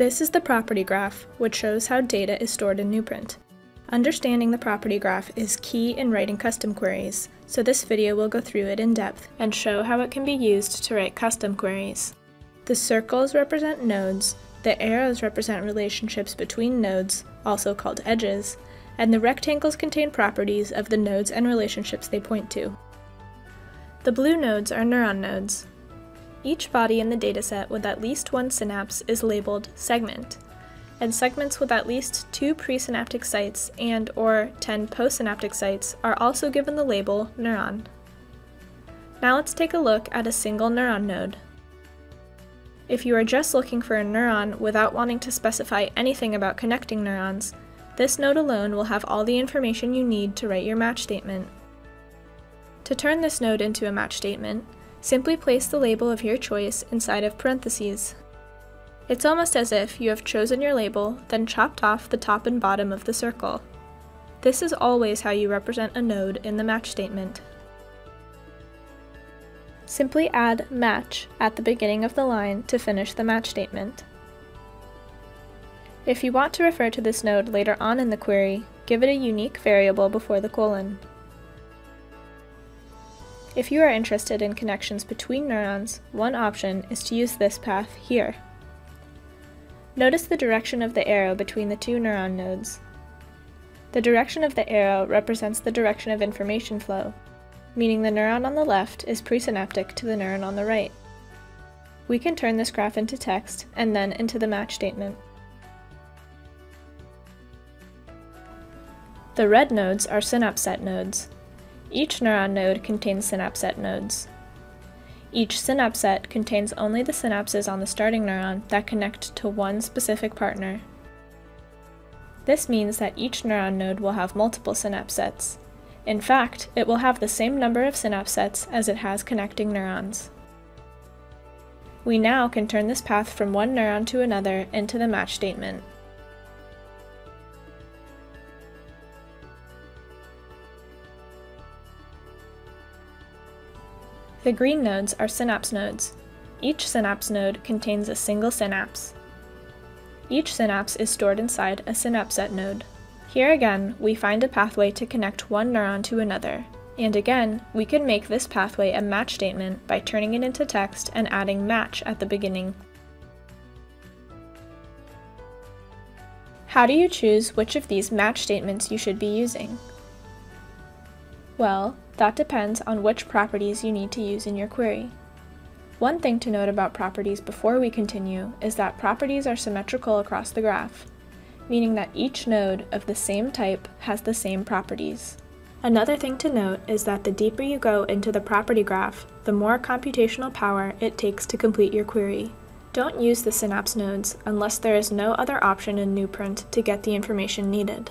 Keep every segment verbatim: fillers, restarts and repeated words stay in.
This is the property graph, which shows how data is stored in neuPrint. Understanding the property graph is key in writing custom queries, so this video will go through it in depth and show how it can be used to write custom queries. The circles represent nodes, the arrows represent relationships between nodes, also called edges, and the rectangles contain properties of the nodes and relationships they point to. The blue nodes are neuron nodes. Each body in the dataset with at least one synapse is labeled segment, and segments with at least two presynaptic sites and or ten postsynaptic sites are also given the label neuron. Now let's take a look at a single neuron node. If you are just looking for a neuron without wanting to specify anything about connecting neurons, this node alone will have all the information you need to write your match statement. To turn this node into a match statement, simply place the label of your choice inside of parentheses. It's almost as if you have chosen your label, then chopped off the top and bottom of the circle. This is always how you represent a node in the match statement. Simply add match at the beginning of the line to finish the match statement. If you want to refer to this node later on in the query, give it a unique variable before the colon. If you are interested in connections between neurons, one option is to use this path here. Notice the direction of the arrow between the two neuron nodes. The direction of the arrow represents the direction of information flow, meaning the neuron on the left is presynaptic to the neuron on the right. We can turn this graph into text and then into the match statement. The red nodes are synapse set nodes. Each neuron node contains synapse set nodes. Each synapse set contains only the synapses on the starting neuron that connect to one specific partner. This means that each neuron node will have multiple synapse sets. In fact, it will have the same number of synapse sets as it has connecting neurons. We now can turn this path from one neuron to another into the match statement. The green nodes are synapse nodes. Each synapse node contains a single synapse. Each synapse is stored inside a synapse set node. Here again, we find a pathway to connect one neuron to another. And again, we can make this pathway a match statement by turning it into text and adding match at the beginning. How do you choose which of these match statements you should be using? Well, that depends on which properties you need to use in your query. One thing to note about properties before we continue is that properties are symmetrical across the graph, meaning that each node of the same type has the same properties. Another thing to note is that the deeper you go into the property graph, the more computational power it takes to complete your query. Don't use the synapse nodes unless there is no other option in neuPrint to get the information needed.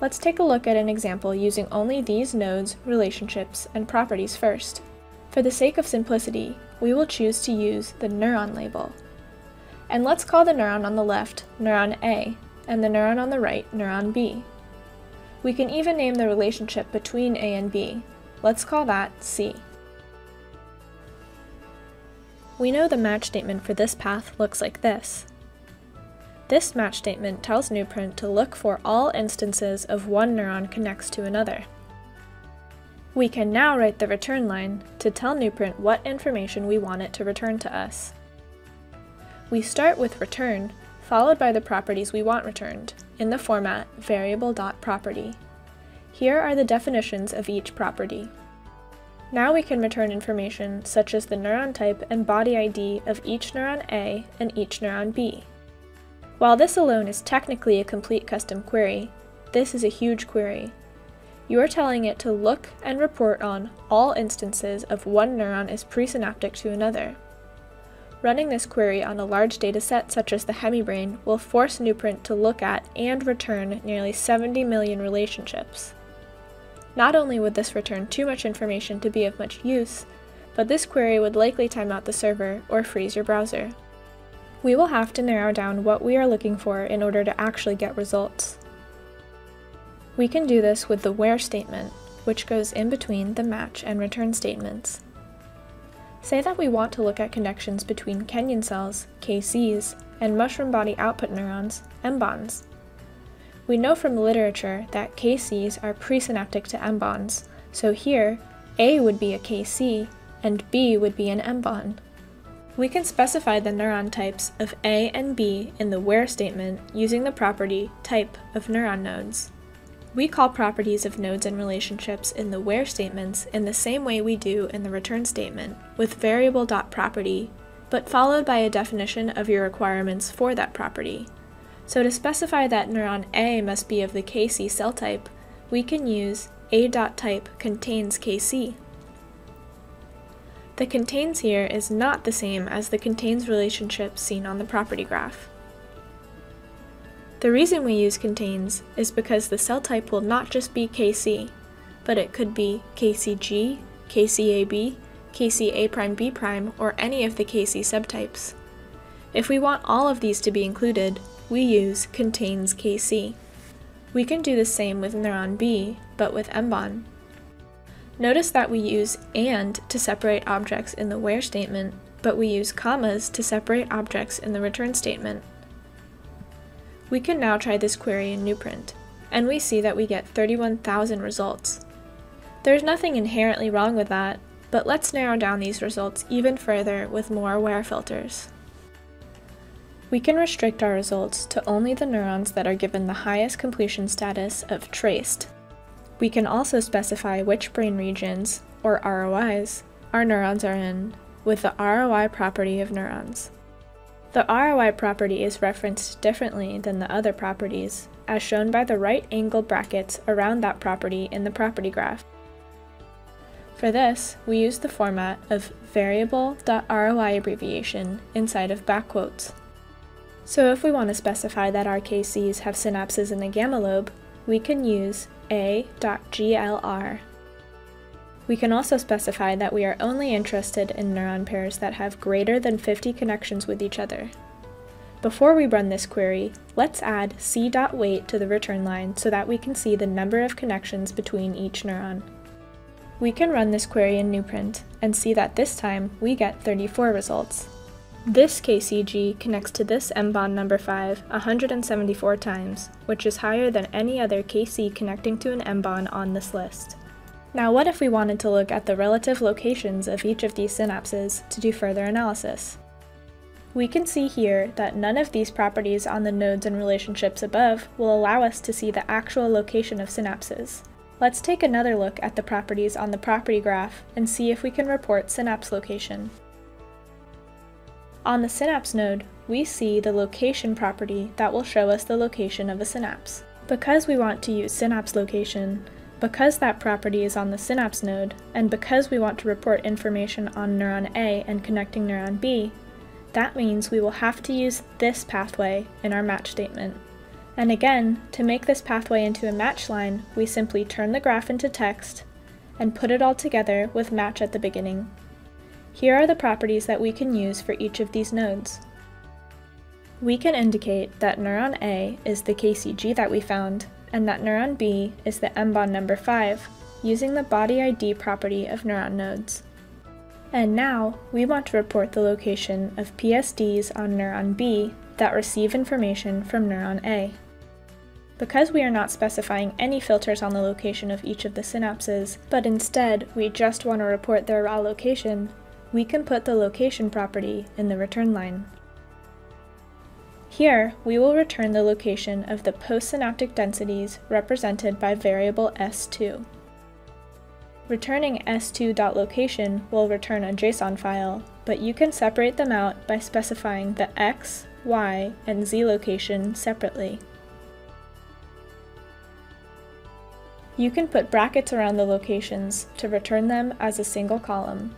Let's take a look at an example using only these nodes, relationships, and properties first. For the sake of simplicity, we will choose to use the neuron label. And let's call the neuron on the left neuron A, and the neuron on the right neuron B. We can even name the relationship between A and B. Let's call that C. We know the match statement for this path looks like this. This match statement tells neuPrint to look for all instances of one neuron connects to another. We can now write the return line to tell neuPrint what information we want it to return to us. We start with return, followed by the properties we want returned, in the format variable.property. Here are the definitions of each property. Now we can return information such as the neuron type and body I D of each neuron A and each neuron B. While this alone is technically a complete custom query, this is a huge query. You are telling it to look and report on all instances of one neuron is presynaptic to another. Running this query on a large dataset such as the Hemibrain will force neuPrint to look at and return nearly seventy million relationships. Not only would this return too much information to be of much use, but this query would likely time out the server or freeze your browser. We will have to narrow down what we are looking for in order to actually get results. We can do this with the where statement, which goes in between the match and return statements. Say that we want to look at connections between Kenyon cells, K Cs, and mushroom body output neurons, M B O Ns. We know from literature that K Cs are presynaptic to M B O Ns, so here, A would be a K C, and B would be an M B O N. We can specify the neuron types of A and B in the where statement using the property type of neuron nodes. We call properties of nodes and relationships in the where statements in the same way we do in the return statement, with variable.property, but followed by a definition of your requirements for that property. So to specify that neuron A must be of the K C cell type, we can use A.type contains K C. The contains here is not the same as the contains relationship seen on the property graph. The reason we use contains is because the cell type will not just be K C, but it could be K C G, K C A B, K C A'B', or any of the K C subtypes. If we want all of these to be included, we use contains K C. We can do the same with neuron B, but with M B O N. Notice that we use AND to separate objects in the where statement, but we use commas to separate objects in the return statement. We can now try this query in neuPrint, and we see that we get thirty-one thousand results. There's nothing inherently wrong with that, but let's narrow down these results even further with more where filters. We can restrict our results to only the neurons that are given the highest completion status of traced. We can also specify which brain regions, or R O Is, our neurons are in, with the R O I property of neurons. The R O I property is referenced differently than the other properties, as shown by the right angle brackets around that property in the property graph. For this, we use the format of variable.R O I abbreviation inside of back quotes. So if we want to specify that our K Cs have synapses in the gamma lobe, we can use A.G L R. We can also specify that we are only interested in neuron pairs that have greater than fifty connections with each other. Before we run this query, let's add c.weight to the return line so that we can see the number of connections between each neuron. We can run this query in neuPrint and see that this time we get thirty-four results. This K C G connects to this M B O N number five one hundred seventy-four times, which is higher than any other K C connecting to an M B O N on this list. Now what if we wanted to look at the relative locations of each of these synapses to do further analysis? We can see here that none of these properties on the nodes and relationships above will allow us to see the actual location of synapses. Let's take another look at the properties on the property graph and see if we can report synapse location. On the synapse node, we see the location property that will show us the location of a synapse. Because we want to use synapse location, because that property is on the synapse node, and because we want to report information on neuron A and connecting neuron B, that means we will have to use this pathway in our match statement. And again, to make this pathway into a match line, we simply turn the graph into text and put it all together with match at the beginning. Here are the properties that we can use for each of these nodes. We can indicate that neuron A is the K C G that we found, and that neuron B is the M B O N number five, using the body I D property of neuron nodes. And now, we want to report the location of P S Ds on neuron B that receive information from neuron A. Because we are not specifying any filters on the location of each of the synapses, but instead we just want to report their raw location, we can put the location property in the return line. Here, we will return the location of the postsynaptic densities represented by variable S two. Returning S two.location will return a JSON file, but you can separate them out by specifying the X, Y, and Z location separately. You can put brackets around the locations to return them as a single column.